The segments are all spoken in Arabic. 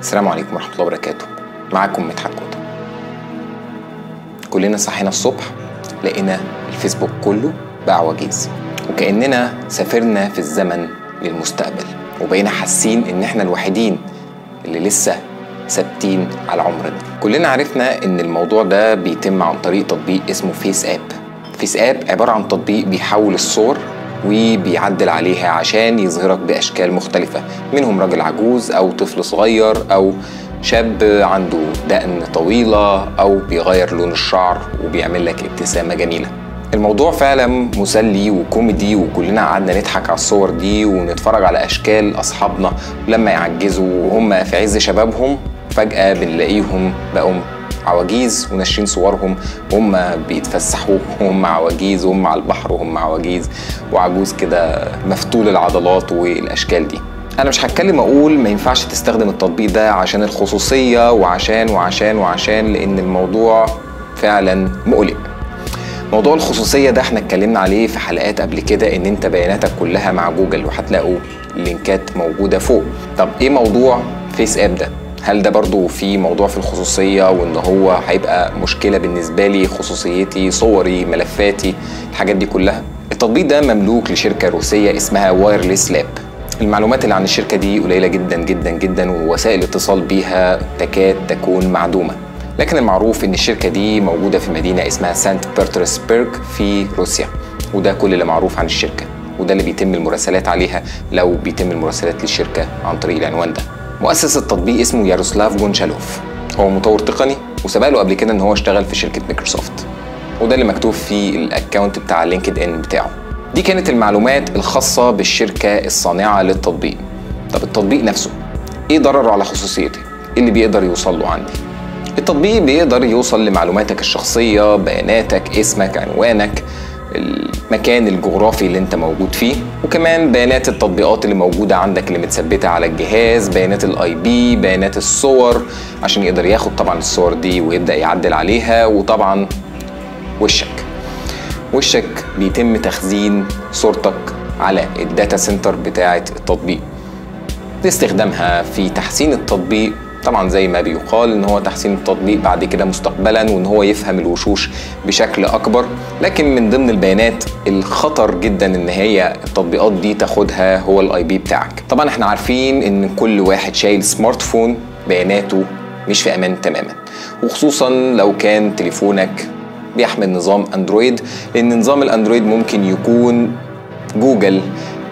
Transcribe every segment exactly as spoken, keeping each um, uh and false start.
السلام عليكم ورحمة الله وبركاته. معاكم مدحت كوته. كلنا صحينا الصبح لقينا الفيسبوك كله باع وجيز، وكأننا سافرنا في الزمن للمستقبل، وبقينا حاسين ان احنا الوحيدين اللي لسه ثابتين على عمرنا. كلنا عرفنا ان الموضوع ده بيتم عن طريق تطبيق اسمه فيس اب. فيس اب عبارة عن تطبيق بيحول الصور وبيعدل عليها عشان يظهرك بأشكال مختلفة، منهم راجل عجوز أو طفل صغير أو شاب عنده دقن طويلة أو بيغير لون الشعر وبيعمل لك ابتسامة جميلة. الموضوع فعلا مسلي وكوميدي، وكلنا قعدنا نضحك على الصور دي ونتفرج على أشكال أصحابنا لما يعجزوا وهم في عز شبابهم، فجأة بنلاقيهم بقوا عواجيز وناشرين صورهم وهم بيتفسحوا وهم عواجيز وهم على البحر وهم عواجيز، وعجوز كده مفتول العضلات والاشكال دي. انا مش هتكلم اقول ما ينفعش تستخدم التطبيق ده عشان الخصوصيه وعشان وعشان وعشان، لان الموضوع فعلا مقلق. موضوع الخصوصيه ده احنا اتكلمنا عليه في حلقات قبل كده، ان انت بياناتك كلها مع جوجل، وهتلاقوا اللينكات موجوده فوق. طب ايه موضوع فيس اب ده؟ هل ده برضو في موضوع في الخصوصية، وان هو هيبقى مشكلة بالنسبة لي خصوصيتي، صوري، ملفاتي، الحاجات دي كلها؟ التطبيق ده مملوك لشركة روسية اسمها وايرلس لاب. المعلومات اللي عن الشركة دي قليلة جدا جدا جدا، ووسائل الاتصال بيها تكاد تكون معدومة، لكن المعروف ان الشركة دي موجودة في مدينة اسمها سانت بطرسبرغ في روسيا، وده كل اللي معروف عن الشركة، وده اللي بيتم المراسلات عليها لو بيتم المراسلات للشركة عن طريق العنوان ده. مؤسس التطبيق اسمه ياروسلاف جونشالوف، هو مطور تقني وسبق له قبل كده ان هو اشتغل في شركه مايكروسوفت، وده اللي مكتوب في الاكونت بتاع لينكد ان بتاعه. دي كانت المعلومات الخاصه بالشركه الصانعه للتطبيق. طب التطبيق نفسه ايه ضرره على خصوصيتي؟ ايه اللي بيقدر يوصل له عندي؟ التطبيق بيقدر يوصل لمعلوماتك الشخصيه، بياناتك، اسمك، عنوانك، المكان الجغرافي اللي انت موجود فيه، وكمان بيانات التطبيقات اللي موجوده عندك اللي متثبته على الجهاز، بيانات الاي بي، بيانات الصور، عشان يقدر ياخد طبعا الصور دي ويبدا يعدل عليها، وطبعا وشك. وشك بيتم تخزين صورتك على الداتا سنتر بتاعه التطبيق لاستخدامها في تحسين التطبيق، طبعا زي ما بيقال ان هو تحسين التطبيق بعد كده مستقبلا، وان هو يفهم الوشوش بشكل اكبر. لكن من ضمن البيانات الخطر جدا ان هي التطبيقات دي تاخدها هو الاي بي بتاعك. طبعا احنا عارفين ان كل واحد شايل سمارت فون بياناته مش في امان تماما، وخصوصا لو كان تليفونك بيحمل نظام اندرويد، لان نظام الاندرويد ممكن يكون جوجل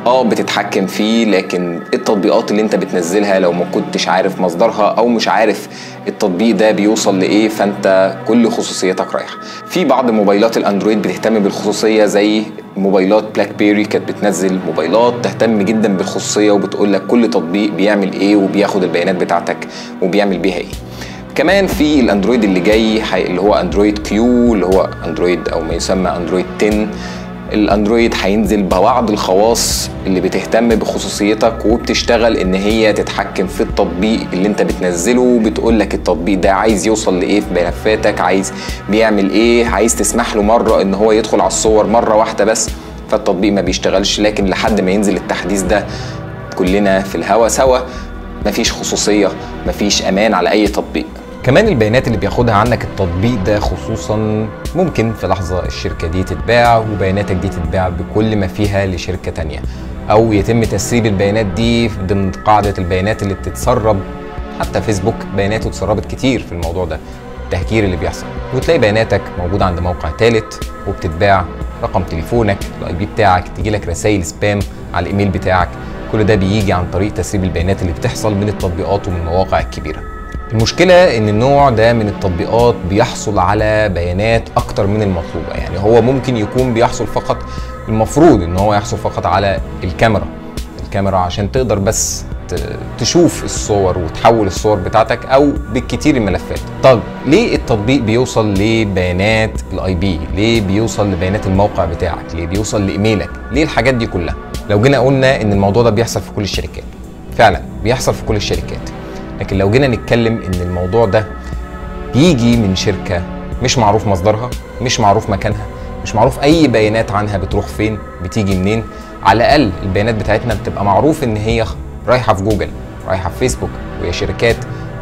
اه بتتحكم فيه، لكن التطبيقات اللي انت بتنزلها لو ما كنتش عارف مصدرها او مش عارف التطبيق ده بيوصل لايه، فانت كل خصوصيتك رايحه. في بعض موبايلات الاندرويد بتهتم بالخصوصيه، زي موبايلات بلاك بيري كانت بتنزل موبايلات تهتم جدا بالخصوصيه وبتقول لك كل تطبيق بيعمل ايه وبياخد البيانات بتاعتك وبيعمل بيها ايه. كمان في الاندرويد اللي جاي اللي هو اندرويد كيو، اللي هو اندرويد او ما يسمى اندرويد عشرة، الاندرويد هينزل ببعض الخواص اللي بتهتم بخصوصيتك وبتشتغل ان هي تتحكم في التطبيق اللي انت بتنزله، وبتقول لك التطبيق ده عايز يوصل لايه في ملفاتك، عايز بيعمل ايه، عايز تسمح له مره ان هو يدخل على الصور مره واحده بس، فالتطبيق ما بيشتغلش. لكن لحد ما ينزل التحديث ده كلنا في الهوا سوا، مفيش خصوصيه، مفيش امان على اي تطبيق. كمان البيانات اللي بياخدها عنك التطبيق ده خصوصا ممكن في لحظة الشركة دي تتباع، وبياناتك دي تتباع بكل ما فيها لشركة تانية، او يتم تسريب البيانات دي ضمن قاعدة البيانات اللي بتتسرب. حتى فيسبوك بياناته اتسربت كتير في الموضوع ده، التهكير اللي بيحصل، وتلاقي بياناتك موجودة عند موقع ثالث وبتتباع، رقم تليفونك، الاي بي بتاعك، تجيلك رسائل سبام على الايميل بتاعك، كل ده بيجي عن طريق تسريب البيانات اللي بتحصل من التطبيقات ومن المواقع الكبيرة. المشكلة ان النوع ده من التطبيقات بيحصل على بيانات اكتر من المطلوبة، يعني هو ممكن يكون بيحصل فقط، المفروض ان هو يحصل فقط على الكاميرا، الكاميرا عشان تقدر بس تشوف الصور وتحول الصور بتاعتك او بالكتير الملفات. طب ليه التطبيق بيوصل لبيانات الاي بي؟ ليه بيوصل لبيانات الموقع بتاعك؟ ليه بيوصل لايميلك؟ ليه الحاجات دي كلها؟ لو جينا قلنا ان الموضوع ده بيحصل في كل الشركات، فعلا بيحصل في كل الشركات، لكن لو جينا نتكلم ان الموضوع ده بيجي من شركة مش معروف مصدرها، مش معروف مكانها، مش معروف اي بيانات عنها بتروح فين، بتيجي منين. على الاقل البيانات بتاعتنا بتبقى معروف ان هي رايحة في جوجل، رايحة في فيسبوك، وهي شركات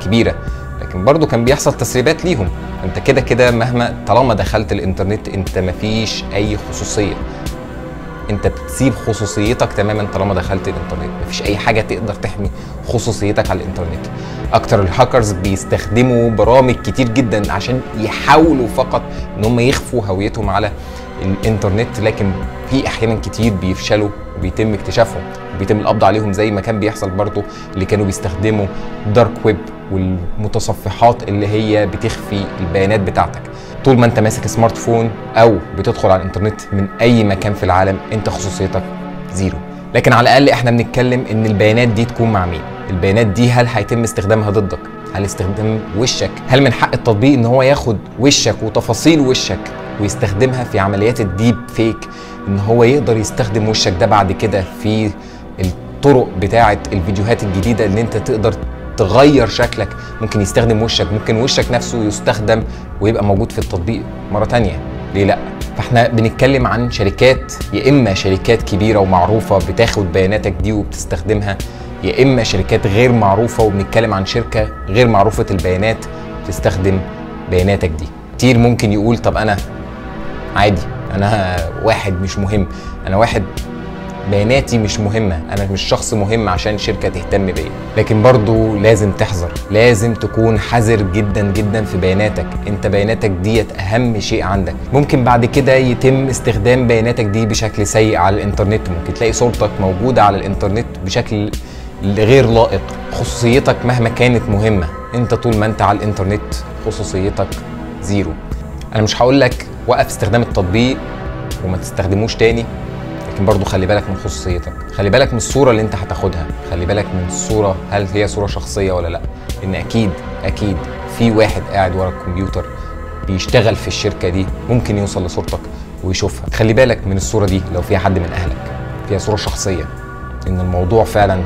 كبيره، لكن برضو كان بيحصل تسريبات ليهم. انت كده كده مهما طالما دخلت الانترنت انت مفيش اي خصوصيه، انت بتسيب خصوصيتك تماما طالما دخلت الانترنت، مفيش اي حاجه تقدر تحمي خصوصيتك على الانترنت. اكتر الهاكرز بيستخدموا برامج كتير جدا عشان يحاولوا فقط ان هم يخفوا هويتهم على الانترنت، لكن في احيانا كتير بيفشلوا وبيتم اكتشافهم وبيتم القبض عليهم، زي ما كان بيحصل برضو اللي كانوا بيستخدموا دارك ويب والمتصفحات اللي هي بتخفي البيانات بتاعتك. طول ما انت ماسك سمارت فون او بتدخل على الانترنت من اي مكان في العالم انت خصوصيتك زيرو، لكن على الاقل احنا بنتكلم ان البيانات دي تكون مع مين؟ البيانات دي هل هيتم استخدامها ضدك؟ هل استخدام وشك؟ هل من حق التطبيق ان هو ياخد وشك وتفاصيل وشك ويستخدمها في عمليات الديب فيك، ان هو يقدر يستخدم وشك ده بعد كده في الطرق بتاعه الفيديوهات الجديده اللي انت تقدر تغير شكلك؟ ممكن يستخدم وشك، ممكن وشك نفسه يستخدم ويبقى موجود في التطبيق مره تانيه، ليه لا؟ فاحنا بنتكلم عن شركات، يا اما شركات كبيره ومعروفه بتاخد بياناتك دي وبتستخدمها، يا اما شركات غير معروفه، وبنتكلم عن شركه غير معروفه البيانات بتستخدم بياناتك دي. كتير ممكن يقول طب انا عادي، انا واحد مش مهم، انا واحد بياناتي مش مهمه، انا مش شخص مهم عشان شركه تهتم بيا، لكن برضو لازم تحذر، لازم تكون حذر جدا جدا في بياناتك. انت بياناتك ديت اهم شيء عندك، ممكن بعد كده يتم استخدام بياناتك دي بشكل سيء على الانترنت، ممكن تلاقي صورتك موجوده على الانترنت بشكل غير لائق. خصوصيتك مهما كانت مهمه، انت طول ما انت على الانترنت خصوصيتك زيرو. انا مش هقول لك وقف استخدام التطبيق وما تستخدموش تاني، لكن برضو خلي بالك من خصوصيتك، خلي بالك من الصوره اللي انت هتاخدها، خلي بالك من الصوره هل هي صوره شخصيه ولا لا، لان اكيد اكيد في واحد قاعد ورا الكمبيوتر بيشتغل في الشركه دي ممكن يوصل لصورتك ويشوفها. خلي بالك من الصوره دي لو فيها حد من اهلك، فيها صوره شخصيه، ان الموضوع فعلا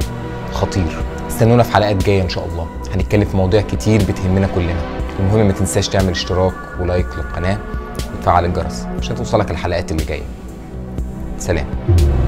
خطير. استنونا في حلقات جايه ان شاء الله، هنتكلم في مواضيع كتير بتهمنا كلنا. المهم ما تنساش تعمل اشتراك ولايك للقناه وتفعل الجرس عشان توصلك الحلقات اللي جايه. سلام.